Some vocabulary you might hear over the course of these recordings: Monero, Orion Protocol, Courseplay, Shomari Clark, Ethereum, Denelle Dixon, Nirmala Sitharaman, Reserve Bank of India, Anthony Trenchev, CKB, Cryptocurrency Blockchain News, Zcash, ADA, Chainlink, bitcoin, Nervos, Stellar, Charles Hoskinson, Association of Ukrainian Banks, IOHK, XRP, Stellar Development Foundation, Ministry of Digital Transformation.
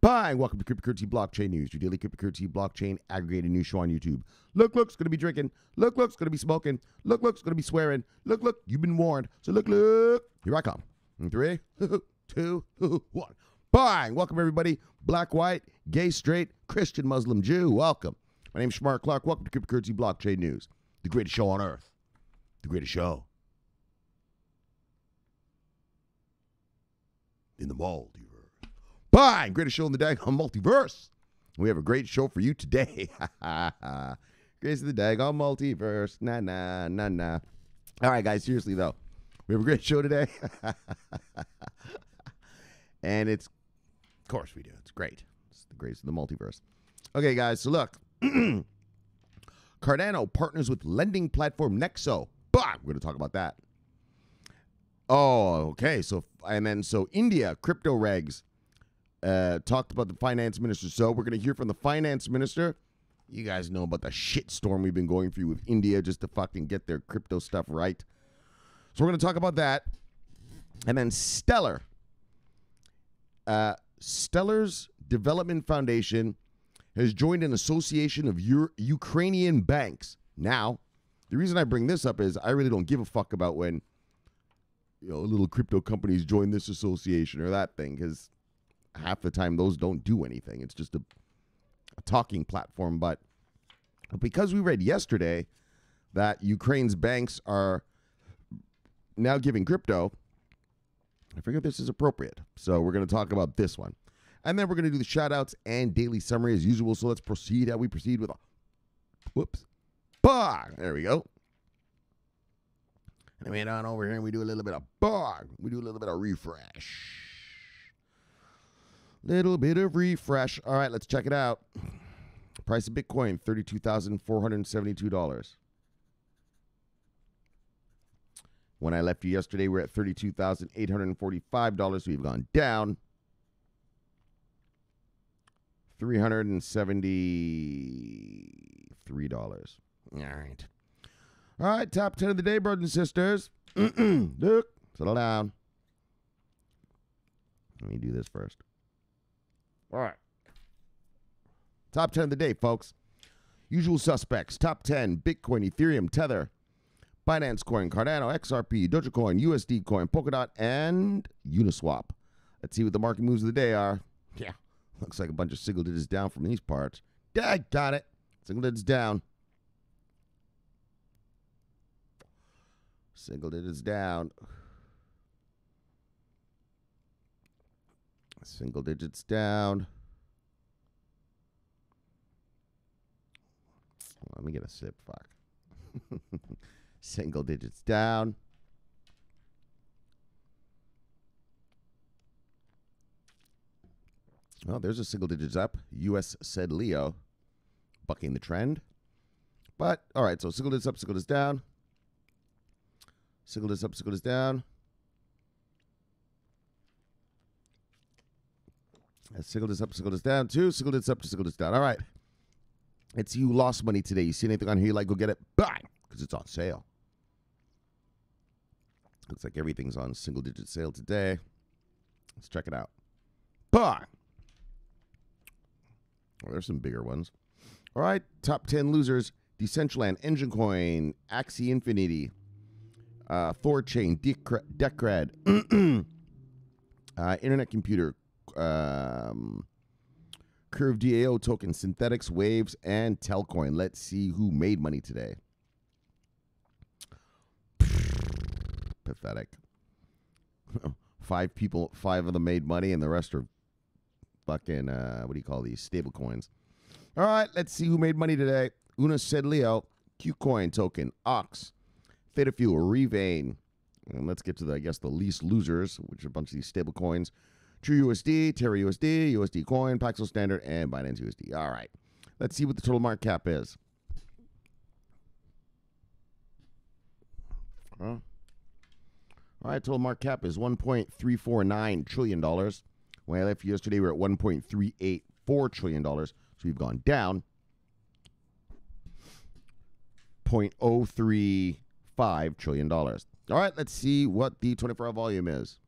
Bye. Welcome to Cryptocurrency Blockchain News, your daily cryptocurrency blockchain aggregated news show on YouTube. Look, look's going to be drinking. Look, look's going to be smoking. Look, look's going to be swearing. Look, look, you've been warned. So look, look, here I come. In 3, 2, 1. Bye. Welcome, everybody. Black, white, gay, straight, Christian, Muslim, Jew. Welcome. My name is Shomari Clark. Welcome to Cryptocurrency Blockchain News, the greatest show on earth. The greatest show in the multiverse. Bye! Greatest show in the daggone multiverse. We have a great show for you today. Greatest of the daggone multiverse. Nah, nah, nah, nah. All right, guys, seriously, though. We have a great show today. And it's, of course we do. It's great. It's the greatest of the multiverse. Okay, guys, so look. Cardano partners with lending platform Nexo. Bah! We're going to talk about that. Oh, okay. So, and then, so India, crypto regs. Talked about the finance minister. So we're going to hear from the finance minister. You guys know about the shit storm we've been going through with India just to fucking get their crypto stuff right. So we're going to talk about that. And then Stellar. Stellar's Development Foundation has joined an association of Ukrainian banks. Now, the reason I bring this up is I really don't give a fuck about when, you know, little crypto companies join this association or that thing, because half the time those don't do anything. It's just a talking platform. But because we read yesterday that Ukraine's banks are now giving crypto, I figure this is appropriate. So we're going to talk about this one. And then we're going to do the shout outs and daily summary as usual. So let's proceed how we proceed with a whoops. Bog. There we go. And we head on over here and we do a little bit of bog. We do a little bit of refresh. Little bit of refresh. All right, let's check it out. Price of Bitcoin, $32,472. When I left you yesterday, we're at $32,845. We've gone down. 373 dollars. All right. All right, top 10 of the day, brothers and sisters. Look, settle down. Let me do this first. All right. Top 10 of the day, folks. Usual suspects. Top 10, Bitcoin, Ethereum, Tether, Binance Coin, Cardano, XRP, Dogecoin, USD Coin, Polkadot, and Uniswap. Let's see what the market moves of the day are. Yeah. Looks like a bunch of single digits down from these parts. Dad, got it. Single digits down. Single digits down. Single digits down. Let me get a sip, fuck. Single digits down. Oh, there's a single digits up. US said Leo, bucking the trend. But, all right, so single digits up, single digits down. Single digits up, single digits down. Single this up, single this down. Two, single this up, single this down. All right. It's you lost money today. You see anything on here you like, go get it. Buy, because it's on sale. Looks like everything's on single digit sale today. Let's check it out. Buy. Well, there's some bigger ones. All right. Top 10 losers. Decentraland, Engine Coin, Axie Infinity, Thorchain, Decred, Internet Computer, Curve DAO token, Synthetics, Waves, and Telcoin. Let's see who made money today. Pathetic. 5 of them made money, and the rest are fucking, what do you call these? Stable coins. All right, let's see who made money today. Una said Leo, Qcoin token, Ox, Theta Fuel, Revain. And let's get to the, I guess, the least losers, which are a bunch of these stable coins. True USD, Terra USD, USD Coin, Paxos Standard, and Binance USD. All right. Let's see what the total market cap is. All right. Total market cap is $1.349 trillion. When I left you yesterday, we were at $1.384 trillion. So we've gone down 0.035 trillion dollars. All right. Let's see what the 24-hour volume is.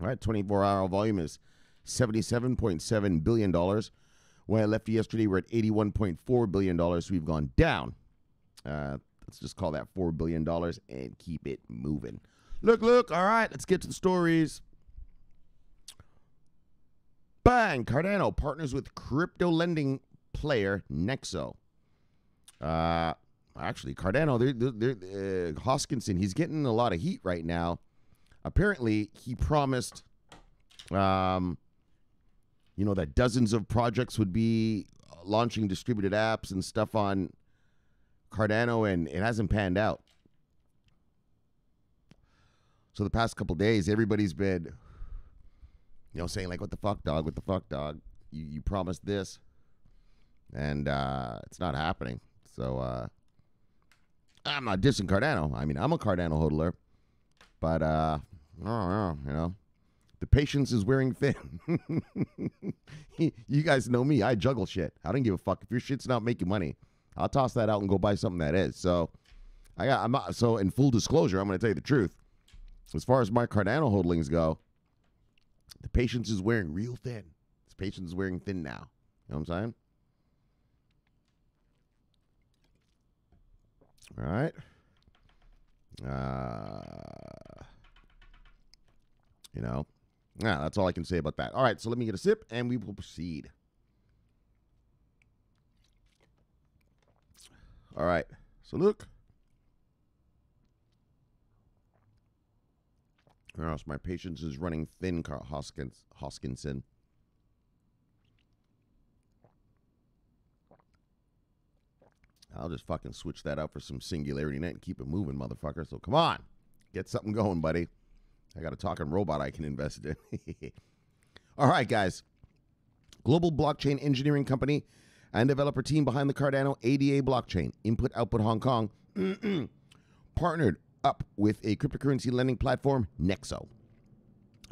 All right, 24-hour volume is $77.7 billion. When I left yesterday, we're at $81.4 billion. So we've gone down. Let's just call that $4 billion and keep it moving. Look. All right, let's get to the stories. Bang! Cardano partners with crypto lending player Nexo. Actually, Cardano, Hoskinson, he's getting a lot of heat right now. Apparently, he promised, that dozens of projects would be launching distributed apps and stuff on Cardano, and it hasn't panned out. So the past couple days, everybody's been, saying like, what the fuck, dog? You promised this, and it's not happening. So I'm not dissing Cardano. I mean, I'm a Cardano hodler, but the patience is wearing thin. You guys know me. I juggle shit. I don't give a fuck if your shit's not making money. I'll toss that out and go buy something that is. So in full disclosure, I'm going to tell you the truth. As far as my Cardano holdings go, the patience is wearing real thin. This patience is wearing thin now. You know what I'm saying? All right. That's all I can say about that. All right, so let me get a sip and we will proceed. All right, so look. Or else my patience is running thin, Hoskinson. I'll just fucking switch that out for some Singularity Net and keep it moving, motherfucker. So come on, get something going, buddy. I got a talking robot I can invest in. All right, guys. Global blockchain engineering company and developer team behind the Cardano ADA blockchain, Input Output Hong Kong, partnered up with a cryptocurrency lending platform, Nexo.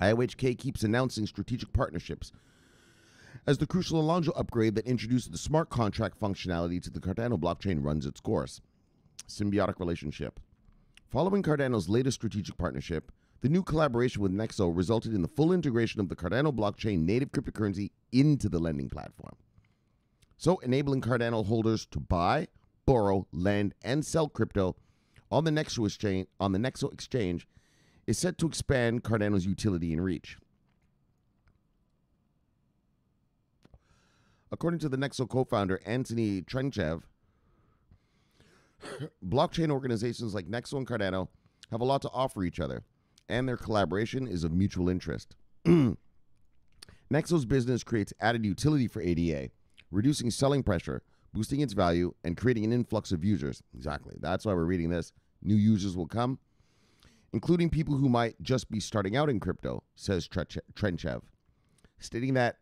IOHK keeps announcing strategic partnerships. As the crucial Alonzo upgrade that introduced the smart contract functionality to the Cardano blockchain runs its course. Symbiotic relationship. Following Cardano's latest strategic partnership, the new collaboration with Nexo resulted in the full integration of the Cardano blockchain native cryptocurrency into the lending platform. So enabling Cardano holders to buy, borrow, lend, and sell crypto on the Nexo exchange, is set to expand Cardano's utility and reach. According to the Nexo co-founder, Anthony Trenchev, blockchain organizations like Nexo and Cardano have a lot to offer each other, and their collaboration is of mutual interest. Nexo's business creates added utility for ADA, reducing selling pressure, boosting its value, and creating an influx of users. Exactly. That's why we're reading this. New users will come, including people who might just be starting out in crypto, says Trenchev, stating that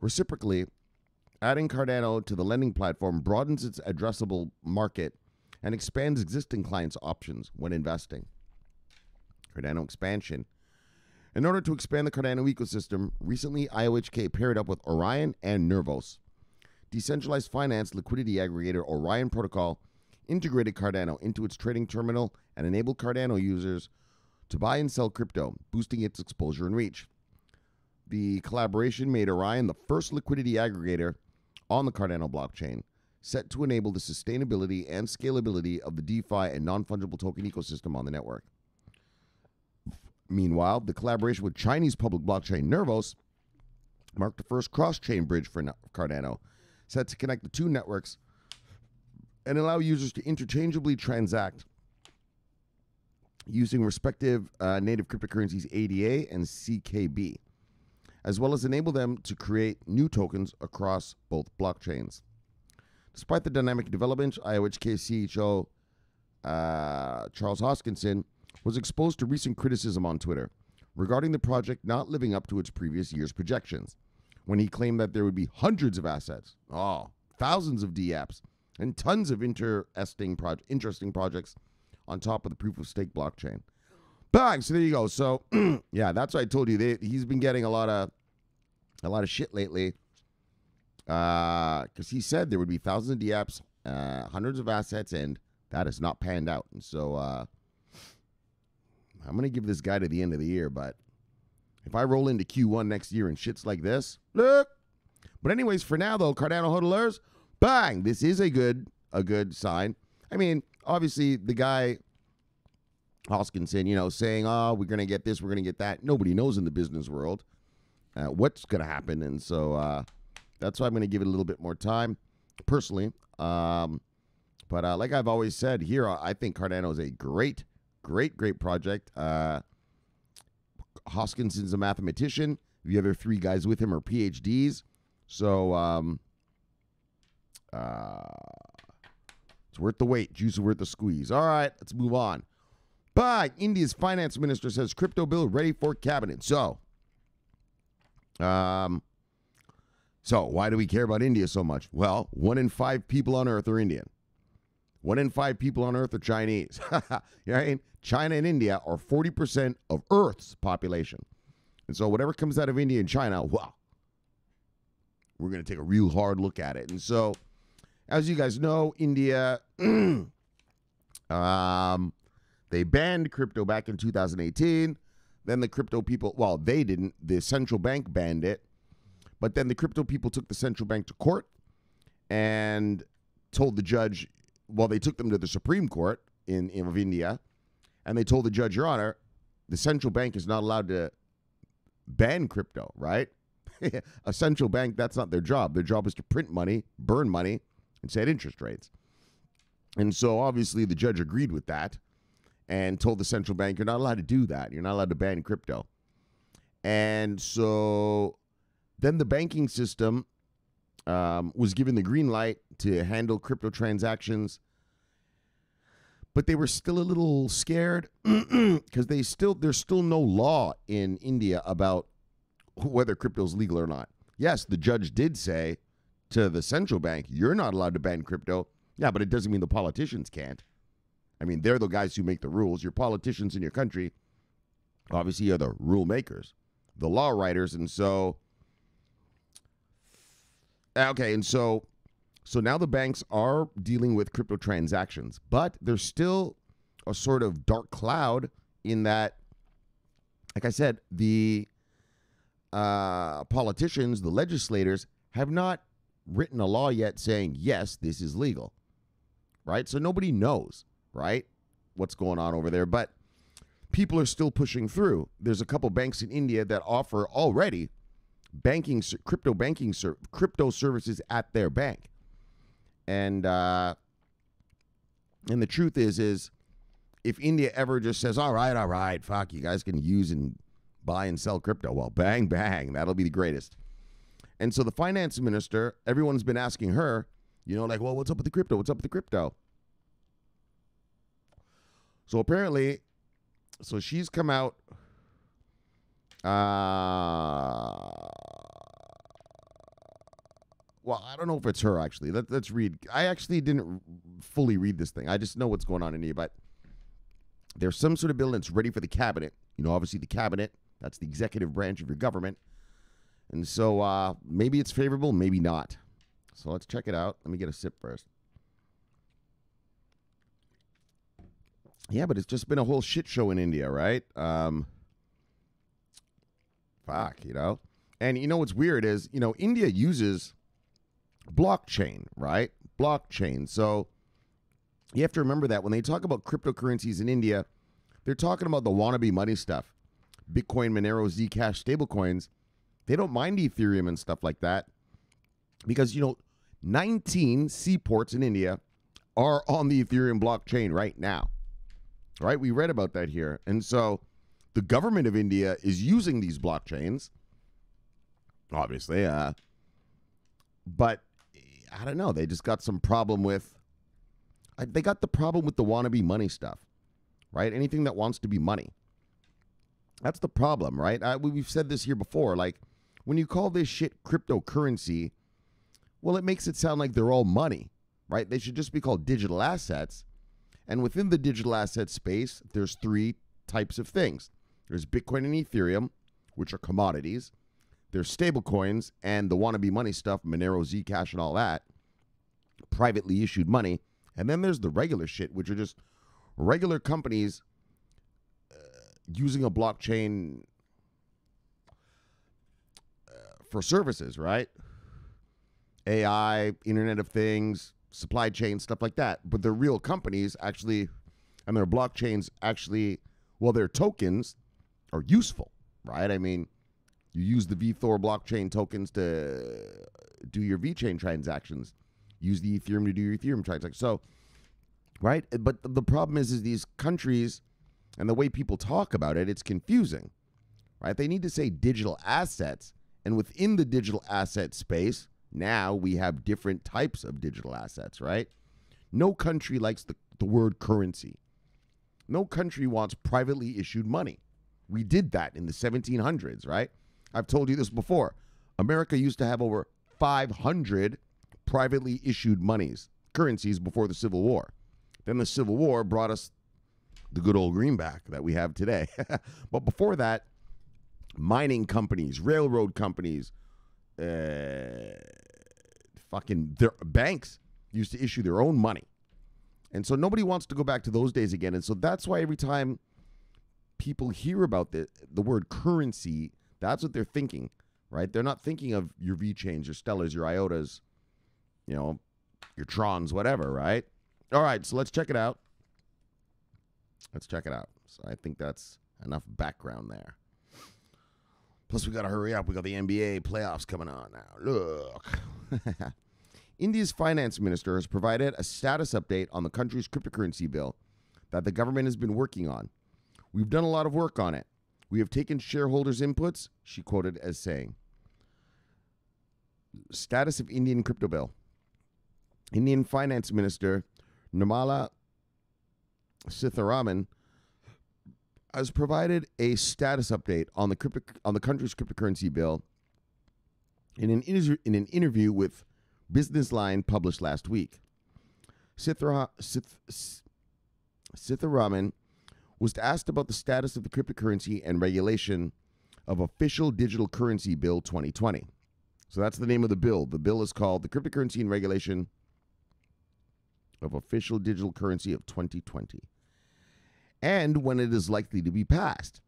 reciprocally, adding Cardano to the lending platform broadens its addressable market and expands existing clients' options when investing. Cardano expansion. In order to expand the Cardano ecosystem, recently IOHK paired up with Orion and Nervos. Decentralized finance liquidity aggregator Orion Protocol integrated Cardano into its trading terminal and enabled Cardano users to buy and sell crypto, boosting its exposure and reach. The collaboration made Orion the first liquidity aggregator on the Cardano blockchain, set to enable the sustainability and scalability of the DeFi and non-fungible token ecosystem on the network. Meanwhile, the collaboration with Chinese public blockchain Nervos marked the first cross-chain bridge for Cardano, set to connect the two networks and allow users to interchangeably transact using respective native cryptocurrencies ADA and CKB, as well as enable them to create new tokens across both blockchains. Despite the dynamic development, IOHK CEO Charles Hoskinson was exposed to recent criticism on Twitter regarding the project not living up to its previous year's projections, when he claimed that there would be hundreds of assets, thousands of dApps, and tons of interesting projects on top of the proof-of-stake blockchain. Bang! So there you go. So, yeah, that's what I told you. He's been getting a lot of shit lately because he said there would be thousands of dApps, hundreds of assets, and that has not panned out. And so I'm going to give this guy to the end of the year, but If I roll into Q1 next year and shit's like this, look. But anyways, for now though, Cardano hodlers, bang, this is a good sign. I mean, obviously the guy Hoskinson, you know, saying, oh, we're going to get this, we're going to get that. Nobody knows in the business world what's going to happen. And so that's why I'm going to give it a little bit more time personally. But like I've always said here, I think Cardano is a great, great, great project. Hoskinson's a mathematician. The other three guys with him are PhDs. So it's worth the wait. Juice is worth the squeeze. All right, let's move on. But India's finance minister says crypto bill ready for cabinet. So why do we care about India so much? Well, 1 in 5 people on earth are Indian. 1 in 5 people on earth are Chinese. You know what I mean? China and India are 40% of earth's population. And so whatever comes out of India and China, well, we're going to take a real hard look at it. And so, as you guys know, India, they banned crypto back in 2018. Then the crypto people, well, they didn't. The central bank banned it. But then the crypto people took the central bank to court and told the judge, well, they took them to the Supreme Court of India. And they told the judge, Your Honor, the central bank is not allowed to ban crypto, right? A central bank, that's not their job. Their job is to print money, burn money, and set interest rates. And so obviously the judge agreed with that. And told the central bank, you're not allowed to do that. You're not allowed to ban crypto. And so then the banking system was given the green light to handle crypto transactions. But they were still a little scared because there's still no law in India about whether crypto is legal or not. Yes, the judge did say to the central bank, you're not allowed to ban crypto. Yeah, but it doesn't mean the politicians can't. I mean, they're the guys who make the rules. Your politicians in your country, obviously, are the rule makers, the law writers. And so, okay, and so now the banks are dealing with crypto transactions, but there's still a sort of dark cloud in that, like I said, the politicians, the legislators, have not written a law yet saying, yes, this is legal, right? So nobody knows. Right? What's going on over there? But people are still pushing through. There's a couple banks in India that offer already banking, crypto services at their bank. And the truth is if India ever just says, all right, fuck, you guys can use and buy and sell crypto. Well, bang, bang, that'll be the greatest. And so the finance minister, everyone's been asking her, you know, like, well, what's up with the crypto? What's up with the crypto? So apparently, so she's come out, well, I don't know if it's her, actually. Let's read. I actually didn't fully read this thing. I just know what's going on in here, but there's some sort of bill that's ready for the cabinet. You know, obviously the cabinet, that's the executive branch of your government. And so maybe it's favorable, maybe not. So let's check it out. Let me get a sip first. Yeah, but it's just been a whole shit show in India, right? Fuck, you know? And you know what's weird is, you know, India uses blockchain, right? Blockchain. So you have to remember that when they talk about cryptocurrencies in India, they're talking about the wannabe money stuff. Bitcoin, Monero, Zcash, stablecoins. They don't mind Ethereum and stuff like that because, you know, 19 seaports in India are on the Ethereum blockchain right now. Right, we read about that here. And so the government of India is using these blockchains, obviously, but I don't know, they just got some problem with, they got the problem with the wannabe money stuff, right? Anything that wants to be money, that's the problem, right? We've said this here before, like when you call this shit cryptocurrency, well, it makes it sound like they're all money, right? They should just be called digital assets. And within the digital asset space, there's three types of things. There's Bitcoin and Ethereum, which are commodities. There's stablecoins and the wannabe money stuff, Monero, Zcash, and all that, privately issued money. And then there's the regular shit, which are just regular companies using a blockchain for services, right? AI, Internet of Things, supply chain, stuff like that. But they're real companies actually, and their blockchains actually, well, their tokens are useful, right? I mean, you use the vThor blockchain tokens to do your VeChain transactions. Use the Ethereum to do your Ethereum transactions. So, right? But the problem is these countries and the way people talk about it, it's confusing, right? They need to say digital assets. And within the digital asset space, now we have different types of digital assets, right? No country likes the word currency. No country wants privately issued money. We did that in the 1700s, right? I've told you this before. America used to have over 500 privately issued currencies before the Civil War. Then the Civil War brought us the good old greenback that we have today. But before that, mining companies, railroad companies, their banks used to issue their own money. And so nobody wants to go back to those days again. And so that's why every time people hear about the word currency, that's what they're thinking, right? They're not thinking of your VeChains, your Stellars, your Iotas, you know, your Trons, whatever, right? All right, so let's check it out. Let's check it out. So I think that's enough background there. Plus, we got to hurry up. We got the NBA playoffs coming on now. Look. India's finance minister has provided a status update on the country's cryptocurrency bill that the government has been working on. We've done a lot of work on it. We have taken shareholders' inputs, she quoted as saying. Status of Indian crypto bill. Indian Finance Minister Nirmala Sitharaman has provided a status update on the country's cryptocurrency bill in an interview with Business Line published last week. Sitharaman was asked about the status of the Cryptocurrency and Regulation of Official Digital Currency Bill 2020. So that's the name of the bill. The bill is called the Cryptocurrency and Regulation of Official Digital Currency of 2020. And when it is likely to be passed.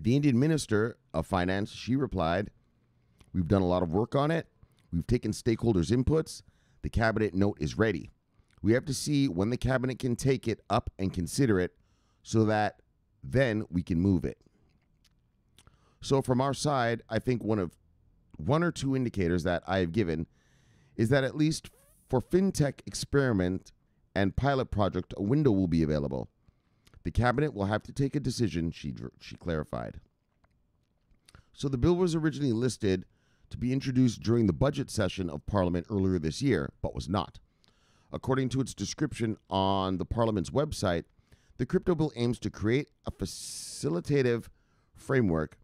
The Indian Minister of Finance, she replied, we've done a lot of work on it. We've taken stakeholders' inputs. The cabinet note is ready. We have to see when the cabinet can take it up and consider it so that then we can move it. So from our side, I think one or two indicators that I have given is that at least for fintech experiment and pilot project, a window will be available. The cabinet will have to take a decision, she clarified. So the bill was originally listed to be introduced during the budget session of Parliament earlier this year, but was not. According to its description on the Parliament's website, the crypto bill aims to create a facilitative framework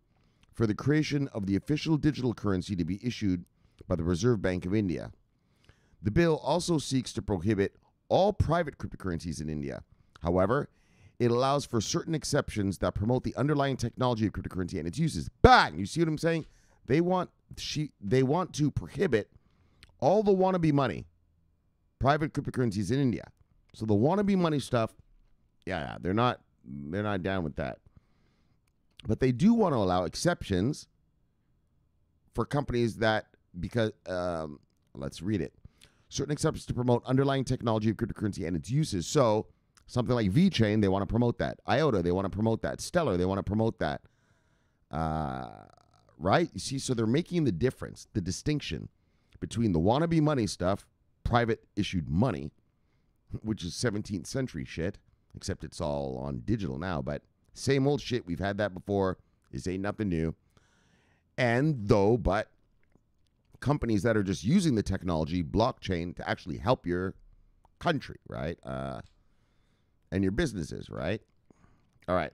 for the creation of the official digital currency to be issued by the Reserve Bank of India. The bill also seeks to prohibit all private cryptocurrencies in India. However, it allows for certain exceptions that promote the underlying technology of cryptocurrency and its uses. Bang! You see what I'm saying? They want to prohibit all the wannabe money, private cryptocurrencies in India. So the wannabe money stuff, yeah, they're not down with that. But they do want to allow exceptions for companies that let's read it. Certain exceptions to promote underlying technology of cryptocurrency and its uses. So something like VeChain, they want to promote that. Iota, they want to promote that. Stellar, they want to promote that. Right? You see, so they're making the difference, the distinction between the wannabe money stuff, private issued money, which is 17th century shit, except it's all on digital now, but same old shit. We've had that before. This ain't nothing new. But companies that are just using the technology, blockchain, to actually help your country, right? And your businesses, right? All right.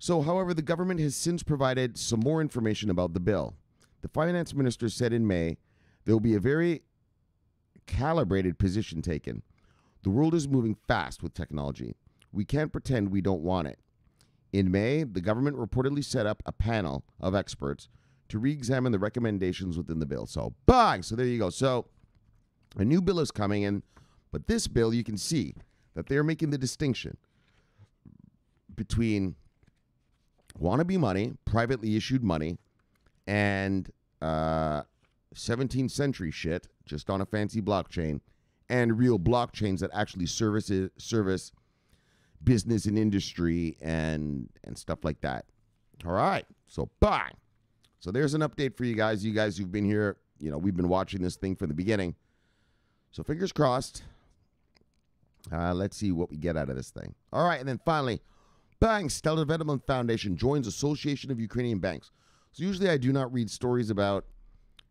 So, however, the government has since provided some more information about the bill. The finance minister said in May, there will be a very calibrated position taken. The world is moving fast with technology. We can't pretend we don't want it. In May, the government reportedly set up a panel of experts to re-examine the recommendations within the bill. So, bang! So there you go. So a new bill is coming in, but this bill, you can see that they're making the distinction between wannabe money, privately issued money, and 17th century shit just on a fancy blockchain, and real blockchains that actually service business and industry and stuff like that. All right, so bye. So there's an update for you guys. You guys who've been here, you know, we've been watching this thing from the beginning. So fingers crossed. Let's see what we get out of this thing. All right, and then finally, bang, Stellar Development Foundation joins Association of Ukrainian Banks. So usually I do not read stories about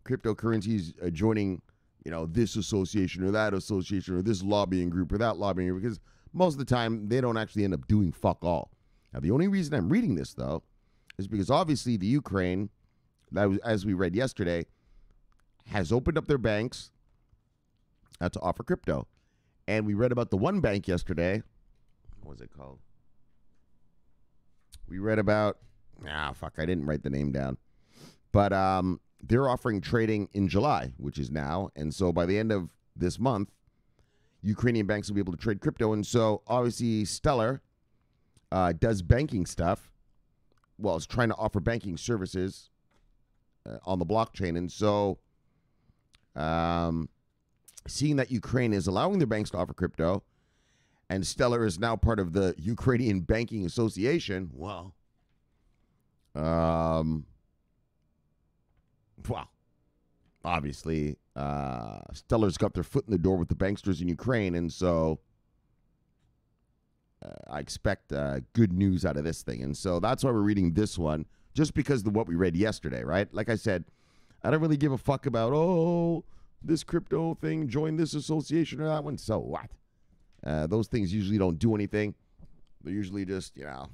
cryptocurrencies joining, you know, this association or that association or this lobbying group or that lobbying group, because most of the time they don't actually end up doing fuck all. Now, the only reason I'm reading this, though, is because obviously the Ukraine, as we read yesterday, has opened up their banks to offer crypto. And we read about the one bank yesterday. What was it called? We read about, I didn't write the name down. But they're offering trading in July, which is now. And so by the end of this month, Ukrainian banks will be able to trade crypto. And so obviously Stellar does banking stuff. Well, it's trying to offer banking services on the blockchain. And so seeing that Ukraine is allowing their banks to offer crypto, and Stellar is now part of the Ukrainian Banking Association. Wow. Well, obviously, Stellar's got their foot in the door with the banksters in Ukraine, and so I expect good news out of this thing. And so that's why we're reading this one, just because of what we read yesterday, right? Like I said, I don't really give a fuck about, oh, this crypto thing, join this association or that one. So what? Those things usually don't do anything. They're usually just, you know,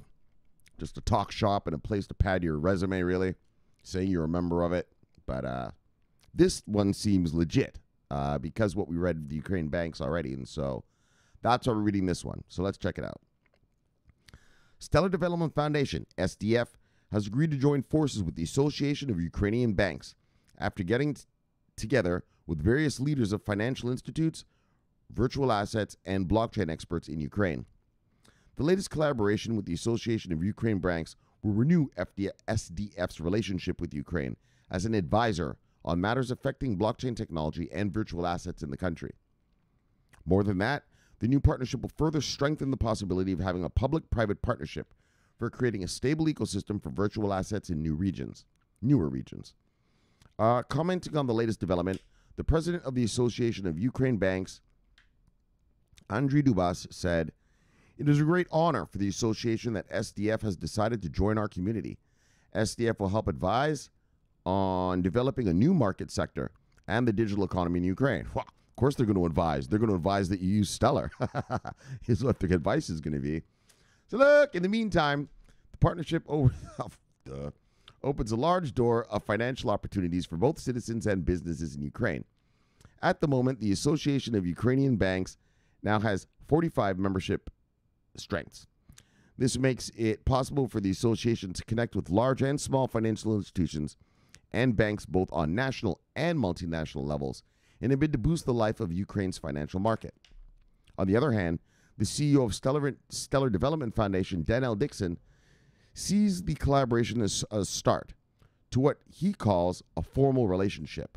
just a talk shop and a place to pad your resume, really, saying you're a member of it. But this one seems legit because what we read the Ukraine banks already. And so that's why we're reading this one. So let's check it out. Stellar Development Foundation, SDF, has agreed to join forces with the Association of Ukrainian Banks after getting together with various leaders of financial institutes, virtual assets, and blockchain experts in Ukraine. The latest collaboration with the Association of Ukraine Banks will renew SDF's relationship with Ukraine as an advisor on matters affecting blockchain technology and virtual assets in the country. More than that, the new partnership will further strengthen the possibility of having a public-private partnership for creating a stable ecosystem for virtual assets in newer regions. Commenting on the latest development, the president of the Association of Ukraine Banks, Andriy Dubas, said, "It is a great honor for the association that SDF has decided to join our community. SDF will help advise on developing a new market sector and the digital economy in Ukraine." Well, of course they're going to advise. They're going to advise that you use Stellar is what their advice is going to be. So look, in the meantime, the partnership opens a large door of financial opportunities for both citizens and businesses in Ukraine. At the moment, the Association of Ukrainian Banks now has 45 membership strengths. This makes it possible for the association to connect with large and small financial institutions and banks both on national and multinational levels in a bid to boost the life of Ukraine's financial market. On the other hand, the CEO of Stellar Development Foundation, Denelle Dixon, sees the collaboration as a start to what he calls a formal relationship.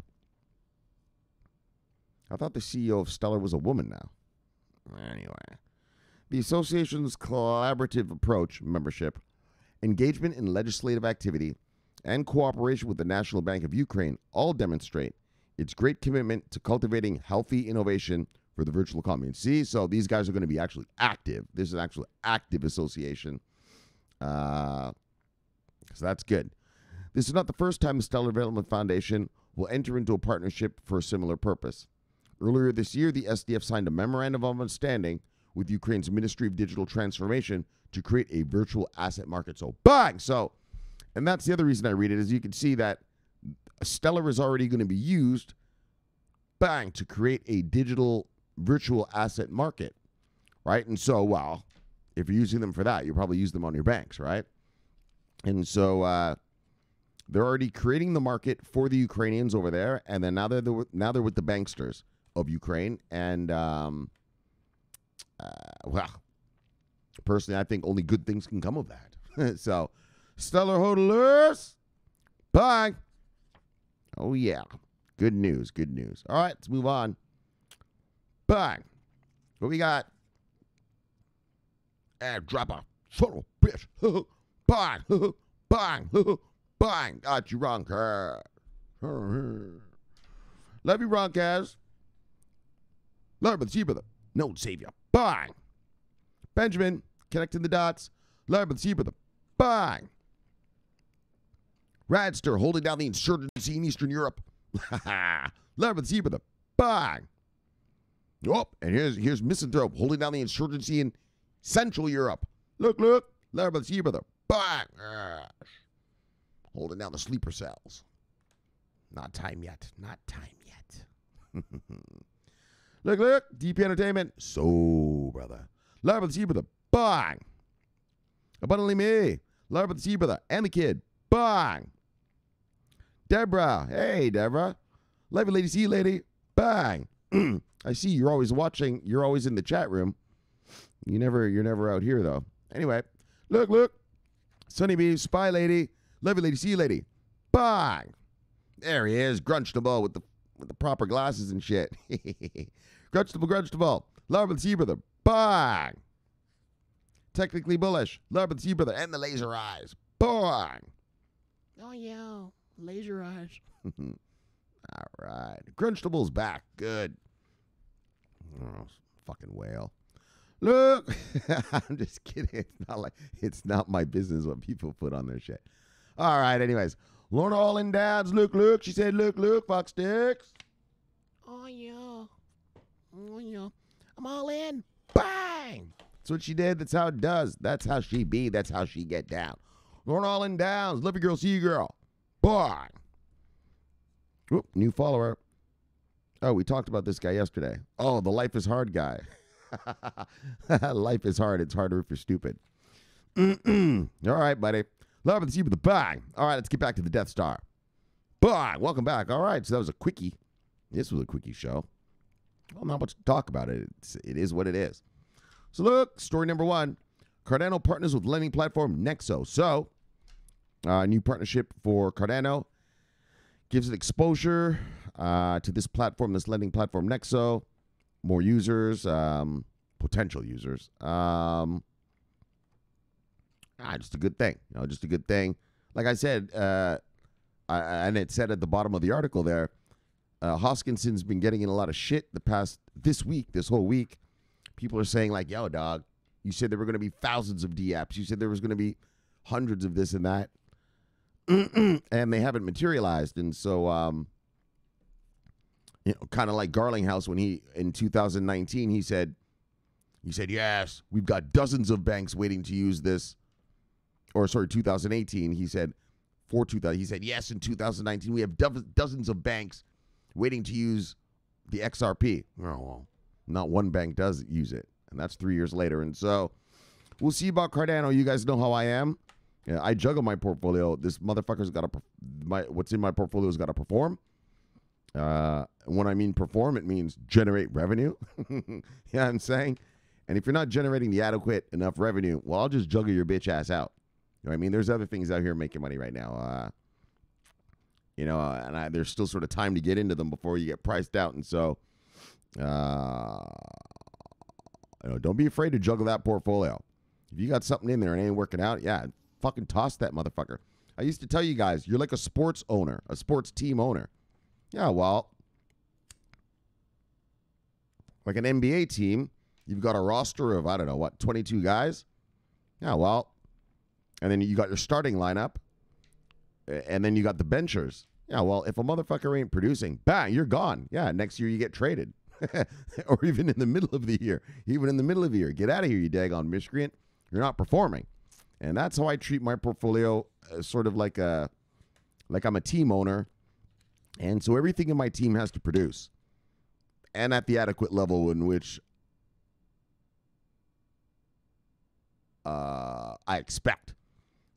I thought the CEO of Stellar was a woman now. Anyway, the association's collaborative approach, membership, engagement in legislative activity, and cooperation with the National Bank of Ukraine all demonstrate its great commitment to cultivating healthy innovation for the virtual economy. And see, so these guys are going to be actually active. This is an actual active association. So that's good. This is not the first time the Stellar Development Foundation will enter into a partnership for a similar purpose. Earlier this year, the SDF signed a memorandum of understanding with Ukraine's Ministry of Digital Transformation to create a virtual asset market. So bang! And that's the other reason I read it, is you can see that Stellar is already going to be used, bang, to create a digital virtual asset market, right? And so, well, if you're using them for that, you probably use them on your banks, right? And so they're already creating the market for the Ukrainians over there, and then now they're with the banksters of Ukraine. And, well, personally, I think only good things can come of that. So Stellar hodlers. Bye. Oh, yeah. Good news. Good news. All right, let's move on. Bye. What we got? Airdropper. Total bitch. Bang. Bang. Bang. Got you wrong, Kaz. Love you, wrong, Kaz. Love with the G brother. No savior. Bang. Benjamin. Connecting the dots. Love with the G brother. Bang. Radster holding down the insurgency in Eastern Europe. Love with the G brother. Bang. Oh, and here's Misanthrope holding down the insurgency in Central Europe. Look, look. Love with the G brother. Bang. Holding down the sleeper cells. Not time yet. Not time yet. Look, look. DP Entertainment. So, brother. Love with the G brother. Bang. Abundantly me. Love with the G brother. And the kid. Bang. Deborah. Hey, Deborah. Love you, lady. See you, lady. Bang. I see you're always watching. You're always in the chat room. You're never out here, though. Anyway. Look, look. Sunny B, Spy Lady, Love You Lady, See You Lady. Bang! There he is, Grunchtable with the proper glasses and shit. Grunchtable, Grunchtable, Love with the Sea Brother. Bang! Technically Bullish, Love with the Sea Brother and the Laser Eyes. Bang! Oh yeah, Laser Eyes. All right, Grunchtable's back. Good. Oh, fucking whale. Look, I'm just kidding. It's not my business what people put on their shit. All right, anyways. Lorna all in dads, look, look. She said, look, look, Fox Sticks. Oh, yeah. Oh, yeah. I'm all in. Bang. That's what she did. That's how it does. That's how she be. That's how she get down. Lorna all in downs. Love your girl. See you, girl. Bang. Oop, new follower. Oh, we talked about this guy yesterday. Oh, the Life is Hard guy. Life is hard. It's harder if you're stupid. All right, buddy. Love with the Sea with the bang. All right, let's get back to the Death Star. Bang. Welcome back. All right, so that was a quickie. This was a quickie show. Well, not much to talk about it. It is what it is. So look, story number one. Cardano partners with lending platform Nexo. So, new partnership for Cardano gives it exposure to this platform, this lending platform Nexo. More users, potential users. Just a good thing. You know, just a good thing. Like I said, and it said at the bottom of the article there, Hoskinson's been getting in a lot of shit this whole week. People are saying like, yo, dog, you said there were going to be thousands of D-apps. You said there was going to be hundreds of this and that. And they haven't materialized. And so... you know, kind of like Garlinghouse when he, in 2019, he said, yes, we've got dozens of banks waiting to use this. Or sorry, 2018, he said, yes, in 2019, we have dozens of banks waiting to use the XRP. Oh, well, not one bank does use it. And that's 3 years later. And so we'll see about Cardano. You guys know how I am. Yeah, I juggle my portfolio. This motherfucker's got to, what's in my portfolio has got to perform. When I mean perform, it means generate revenue. Yeah, you know I'm saying? And if you're not generating the adequate enough revenue, well, I'll just juggle your bitch ass out. You know what I mean? There's other things out here making money right now. And there's still sort of time to get into them before you get priced out. And so, don't be afraid to juggle that portfolio. If you got something in there and it ain't working out, yeah, fucking toss that motherfucker. I used to tell you guys, you're like a sports owner, a sports team owner. Yeah, well, like an NBA team, you've got a roster of, 22 guys? Yeah, well, and then you got your starting lineup, and then you got the benchers. Yeah, well, if a motherfucker ain't producing, bang, you're gone. Yeah, next year you get traded. Or even in the middle of the year. Even in the middle of the year. Get out of here, you daggone miscreant. You're not performing. And that's how I treat my portfolio, sort of like I'm a team owner. And so everything in my team has to produce, and at the adequate level in which I expect.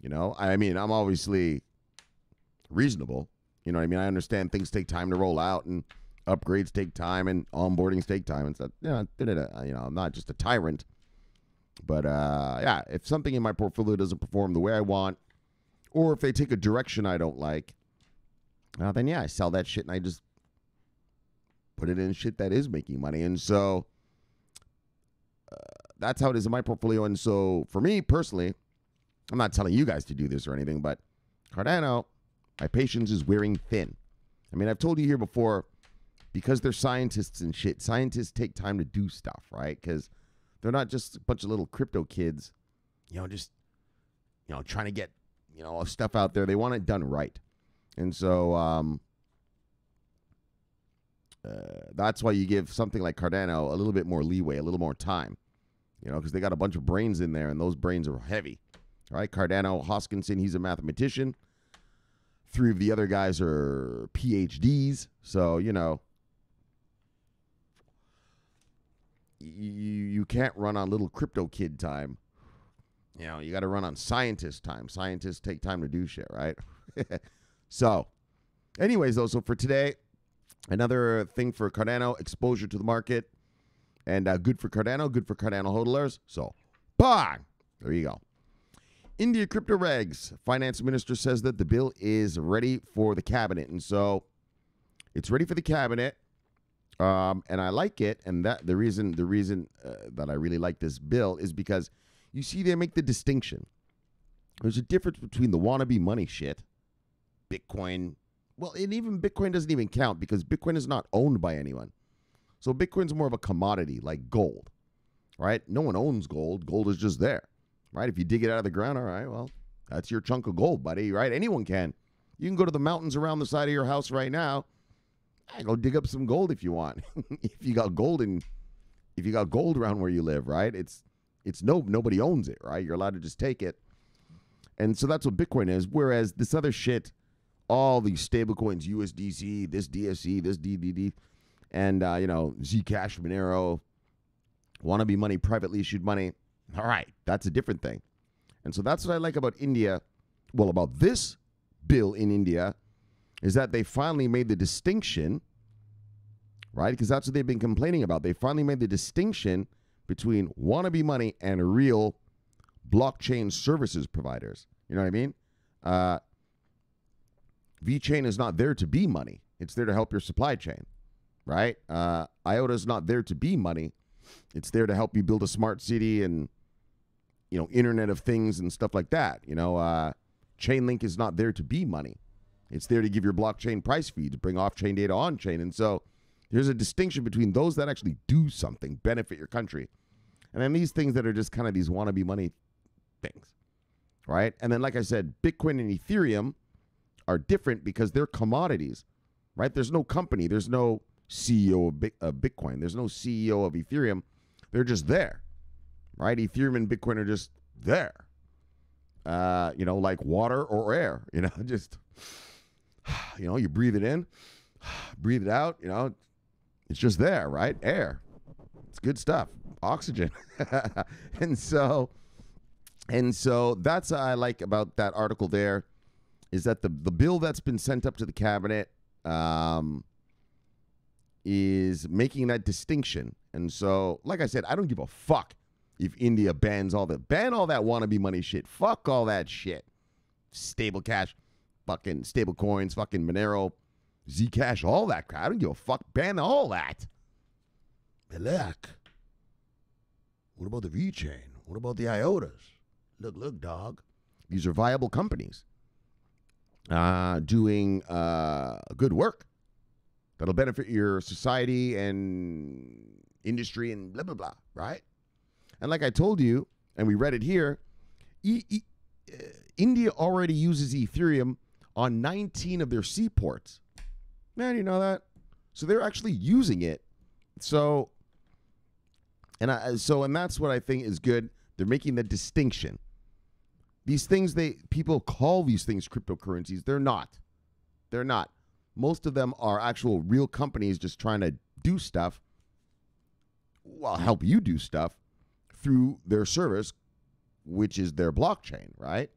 You know, I mean, I'm obviously reasonable. You know what I mean? I understand things take time to roll out, and upgrades take time, and onboardings take time, and stuff. You know, I'm not just a tyrant. But yeah, if something in my portfolio doesn't perform the way I want, Or if they take a direction I don't like, then yeah, I sell that shit and I just put it in shit that is making money. And so that's how it is in my portfolio. And so for me personally, I'm not telling you guys to do this or anything, but Cardano, my patience is wearing thin. I mean, I've told you here before, because they're scientists and shit, scientists take time to do stuff, right? Because they're not just a bunch of little crypto kids, just, trying to get, stuff out there. They want it done right. And so that's why you give something like Cardano a little bit more leeway, a little more time, because they got a bunch of brains in there, and those brains are heavy. All right, Cardano, Hoskinson, he's a mathematician. Three of the other guys are PhDs. So, you can't run on little crypto kid time. You got to run on scientist time. Scientists take time to do shit, right? So, anyways, though, so for today, another thing for Cardano, exposure to the market. And good for Cardano hodlers. So, bang! There you go. India crypto regs. Finance minister says that the bill is ready for the cabinet. And so it's ready for the cabinet. And I like it. And that the reason that I really like this bill is because you see they make the distinction. There's a difference between the wannabe money shit, Bitcoin. Well, and even Bitcoin doesn't even count because Bitcoin is not owned by anyone. So Bitcoin's more of a commodity like gold, right? No one owns gold. Gold is just there. Right? If you dig it out of the ground, all right, well, that's your chunk of gold, buddy, right? Anyone can. You can go to the mountains around the side of your house right now. Go dig up some gold if you want. If you got gold around where you live, right? Nobody owns it, right? You're allowed to just take it. And so that's what Bitcoin is. Whereas this other shit, all these stable coins, USDC, this DSC, this DDD, and Zcash, Monero, wannabe money, privately issued money. All right, that's a different thing. And so that's what I like about India, well, about this bill in India, is that they finally made the distinction, right? Because that's what they've been complaining about. They finally made the distinction between wannabe money and real blockchain services providers. You know what I mean? VeChain is not there to be money. It's there to help your supply chain, right? Iota is not there to be money. It's there to help you build a smart city and Internet of Things and stuff like that. Chainlink is not there to be money. It's there to give your blockchain price feeds, bring off-chain data on-chain. And so there's a distinction between those that actually do something, benefit your country, and then these things that are just kind of these wannabe money things, right? And then, like I said, Bitcoin and Ethereum are different because they're commodities, right? There's no company. There's no CEO of Bitcoin. There's no CEO of Ethereum. They're just there, right? Ethereum and Bitcoin are just there, like water or air, just, you breathe it in, breathe it out, it's just there, right? Air. It's good stuff. Oxygen. And so that's what I like about that article there, is that the bill that's been sent up to the cabinet, is making that distinction. And so, like I said, I don't give a fuck if India ban all that wannabe money shit. Fuck all that shit. Stable cash, fucking stable coins, fucking Monero, Zcash, all that crap. I don't give a fuck. Ban all that. Look. What about the VeChain? What about the IOTAs? Look, dog. These are viable companies doing good work. That'll benefit your society and industry and blah, blah, blah, right? And like I told you, and we read it here, India already uses Ethereum on 19 of their seaports. Man, you know that? So they're actually using it. So that's what I think is good. They're making the distinction. These things, people call these things cryptocurrencies. They're not. They're not. Most of them are actual real companies just trying to do stuff, well, help you do stuff through their service, which is their blockchain, right?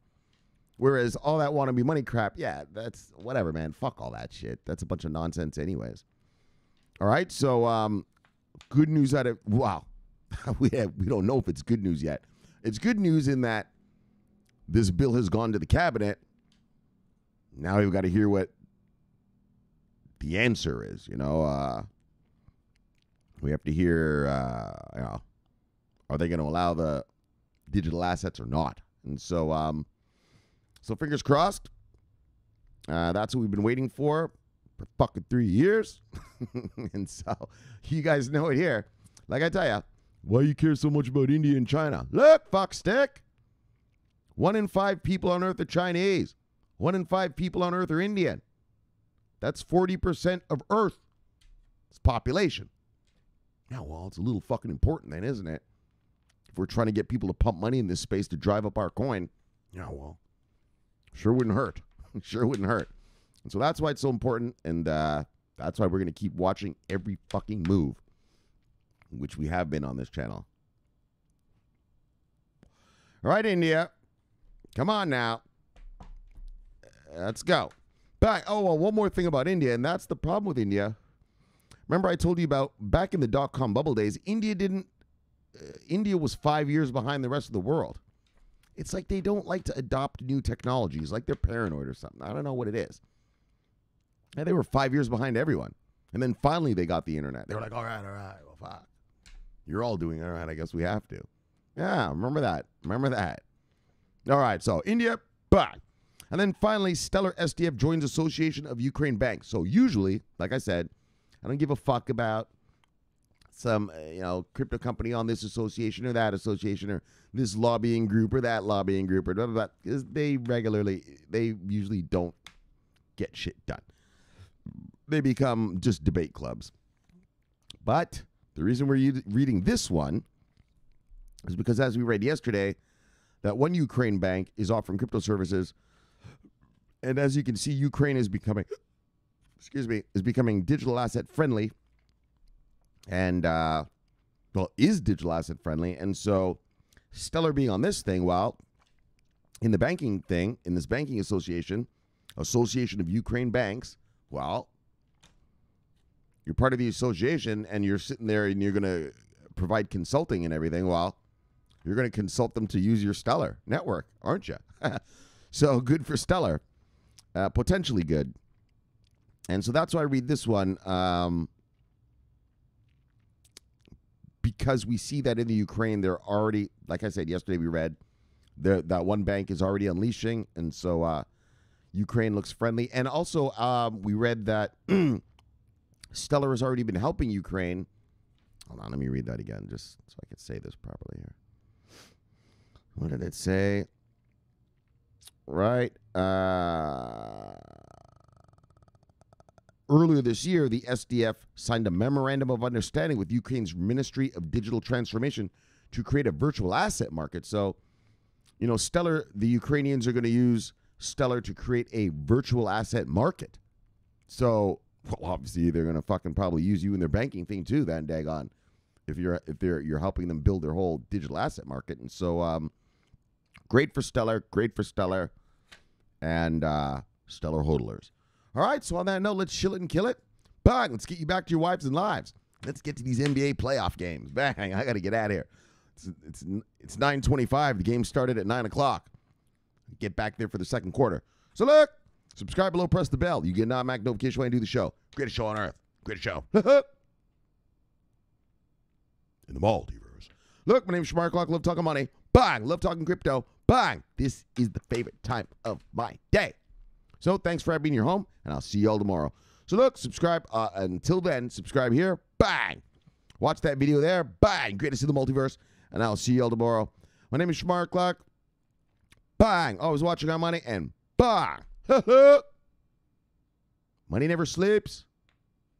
Whereas all that wannabe money crap, yeah, that's whatever, man. Fuck all that shit. That's a bunch of nonsense anyways. All right, so good news out of, wow. We don't know if it's good news yet. It's good news in that this bill has gone to the cabinet, Now we've got to hear what the answer is, you know. We have to hear, you know, are they going to allow the digital assets or not? And so, so fingers crossed. That's what we've been waiting for fucking 3 years. And so you guys know it here. Like I tell you, why you care so much about India and China? Look, fuckstick. 1 in 5 people on Earth are Chinese. 1 in 5 people on Earth are Indian. That's 40% of Earth's population. Now, well, it's a little fucking important then, isn't it? If we're trying to get people to pump money in this space to drive up our coin, yeah, well, sure wouldn't hurt. Sure wouldn't hurt. And so that's why it's so important, and that's why we're going to keep watching every fucking move, which we have been on this channel. All right, India. Come on now. Let's go. But, oh, well, one more thing about India, and that's the problem with India. Remember I told you about back in the dot-com bubble days, India was 5 years behind the rest of the world. It's like they don't like to adopt new technologies, like they're paranoid or something. I don't know what it is. And they were 5 years behind everyone. And then finally they got the internet. They were like, all right, well, fuck. You're all doing it. All right, I guess we have to. Yeah, remember that. Remember that. All right, so India, bye. And then finally, Stellar SDF joins Association of Ukrainian Banks. So usually, like I said, I don't give a fuck about some, you know, crypto company on this association or that association or this lobbying group or that lobbying group or blah, blah, blah, because they usually don't get shit done. They become just debate clubs. But the reason we're reading this one is because, as we read yesterday, that one Ukraine bank is offering crypto services. And as you can see, Ukraine is becoming, excuse me, is becoming digital asset friendly. And, well, is digital asset friendly. And so Stellar being on this thing, well, in the banking thing, in this banking association, Association of Ukraine Banks, well, you're part of the association and you're sitting there and you're going to provide consulting and everything. Well, you're going to consult them to use your Stellar network, aren't you? So good for Stellar, potentially good. And so that's why I read this one, because we see that in the Ukraine, they're already, like I said yesterday, we read that one bank is already unleashing. And so Ukraine looks friendly. And also we read that Stellar has already been helping Ukraine. Hold on, let me read that again, just so I can say this properly here. What did it say? Right. Earlier this year, the SDF signed a memorandum of understanding with Ukraine's Ministry of Digital Transformation to create a virtual asset market. So, you know, Stellar, the Ukrainians are going to use Stellar to create a virtual asset market. So, well, obviously, they're going to fucking probably use you in their banking thing too. Then, daggone, if you're helping them build their whole digital asset market, and so great for Stellar, and Stellar hodlers. All right, so on that note, let's chill it and kill it. Bang, let's get you back to your wives and lives. Let's get to these NBA playoff games. Bang, I got to get out of here. It's 9:25. The game started at 9 o'clock. Get back there for the second quarter. So look, subscribe below, press the bell. You get an automatic notification when I do the show. Greatest show on Earth. Greatest show. In the multiverse. Look, my name is Shomari Clark. Love talking money. Bang, love talking crypto. Bang, this is the favorite time of my day. So thanks for being your home, and I'll see you all tomorrow. So look, subscribe. Until then, subscribe here. Bang. Watch that video there. Bang. Greatest in the multiverse, and I'll see you all tomorrow. My name is Shomari Clark. Bang. Always watching on money, and bang. Money never sleeps.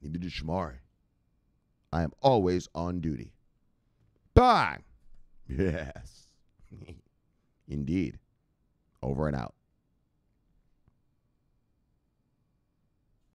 Neither does Shomari. I am always on duty. Bang. Yes. Indeed. Over and out.